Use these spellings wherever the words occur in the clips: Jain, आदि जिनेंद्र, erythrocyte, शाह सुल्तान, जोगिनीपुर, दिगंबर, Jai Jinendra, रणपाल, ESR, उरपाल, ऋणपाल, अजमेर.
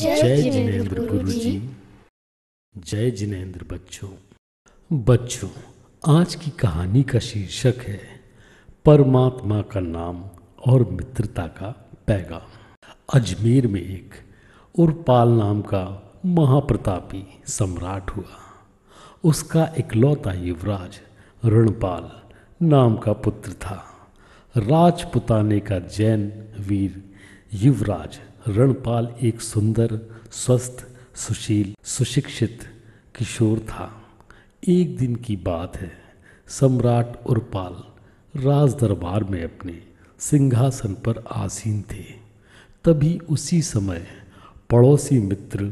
जय जिनेंद्र गुरु जी। जय जिनेंद्र बच्चों, आज की कहानी का शीर्षक है परमात्मा का नाम और मित्रता का पैगाम। अजमेर में एक उरपाल नाम का महाप्रतापी सम्राट हुआ। उसका इकलौता युवराज ऋणपाल नाम का पुत्र था। राजपुताने का जैन वीर युवराज रणपाल एक सुंदर, स्वस्थ, सुशील, सुशिक्षित किशोर था। एक दिन की बात है, सम्राट उरपाल राज दरबार में अपने सिंहासन पर आसीन थे। तभी उसी समय पड़ोसी मित्र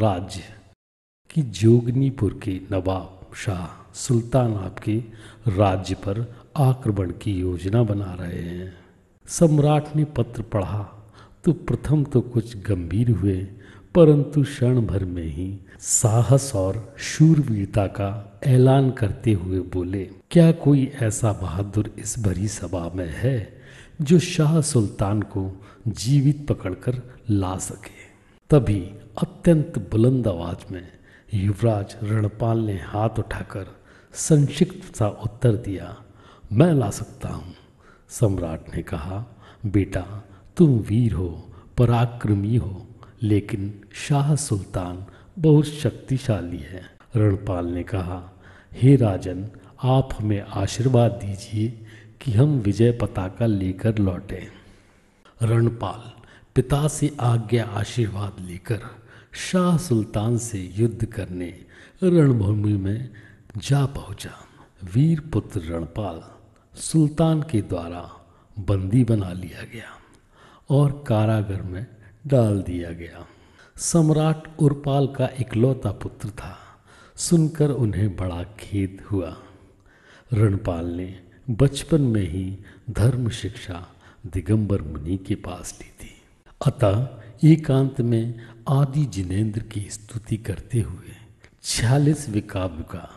राज्य की जोगिनीपुर के नवाब शाह सुल्तान आपके राज्य पर आक्रमण की योजना बना रहे हैं। सम्राट ने पत्र पढ़ा तो प्रथम तो कुछ गंभीर हुए, परंतु क्षण भर में ही साहस और शूरवीरता का ऐलान करते हुए बोले, क्या कोई ऐसा बहादुर इस भरी सभा में है जो शाह सुल्तान को जीवित पकड़कर ला सके। तभी अत्यंत बुलंद आवाज में युवराज रणपाल ने हाथ उठाकर संक्षिप्त सा उत्तर दिया, मैं ला सकता हूँ। सम्राट ने कहा, बेटा तुम वीर हो, पराक्रमी हो, लेकिन शाह सुल्तान बहुत शक्तिशाली है। रणपाल ने कहा, हे राजन, आप हमें आशीर्वाद दीजिए कि हम विजय पताका लेकर लौटें। रणपाल पिता से आज्ञा आशीर्वाद लेकर शाह सुल्तान से युद्ध करने रणभूमि में जा पहुंचा। वीर पुत्र रणपाल सुल्तान के द्वारा बंदी बना लिया गया और कारागार में डाल दिया गया। सम्राट उरपाल का इकलौता पुत्र था, सुनकर उन्हें बड़ा खेद हुआ। रणपाल ने बचपन में ही धर्म शिक्षा दिगंबर मुनि के पास ली थी। अतः एकांत में आदि जिनेंद्र की स्तुति करते हुए 46 विकाव्य का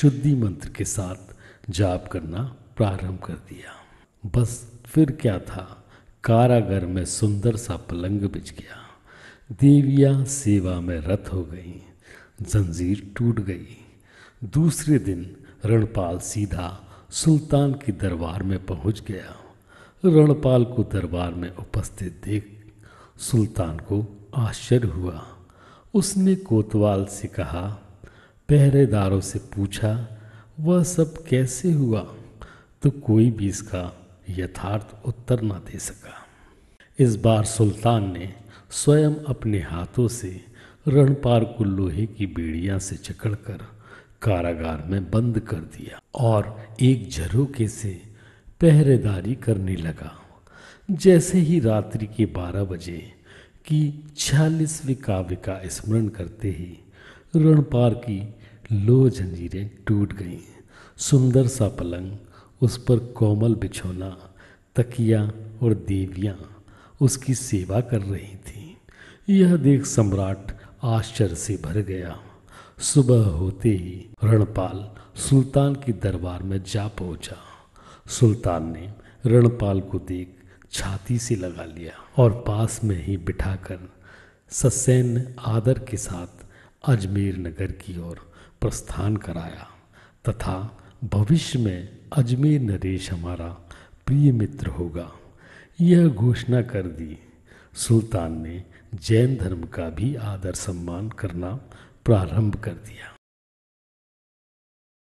शुद्धि मंत्र के साथ जाप करना प्रारंभ कर दिया। बस फिर क्या था, कारागर में सुंदर सा पलंग बिछ गया। देवियां सेवा में रत हो गईं, जंजीर टूट गई। दूसरे दिन रणपाल सीधा सुल्तान के दरबार में पहुंच गया। रणपाल को दरबार में उपस्थित देख सुल्तान को आश्चर्य हुआ। उसने कोतवाल से कहा, पहरेदारों से पूछा वह सब कैसे हुआ, तो कोई भी इसका यथार्थ उत्तर न दे सका। इस बार सुल्तान ने स्वयं अपने हाथों से रणपाल को लोहे की बेड़ियां से जकड़कर कारागार में बंद कर दिया और एक झरोके से पहरेदारी करने लगा। जैसे ही रात्रि के 12 बजे की 46वीं काव्य का स्मरण करते ही रणपाल की लोह जंजीरें टूट गईं। सुंदर सा पलंग, उस पर कोमल बिछौना, तकिया और देवियां उसकी सेवा कर रही थीं। यह देख सम्राट आश्चर्य से भर गया। सुबह होते ही रणपाल सुल्तान के दरबार में जा पहुंचा। सुल्तान ने रणपाल को देख छाती से लगा लिया और पास में ही बिठाकर ससैन्य आदर के साथ अजमेर नगर की ओर प्रस्थान कराया तथा भविष्य में अजमेर नरेश हमारा प्रिय मित्र होगा, यह घोषणा कर दी। सुल्तान ने जैन धर्म का भी आदर सम्मान करना प्रारंभ कर दिया।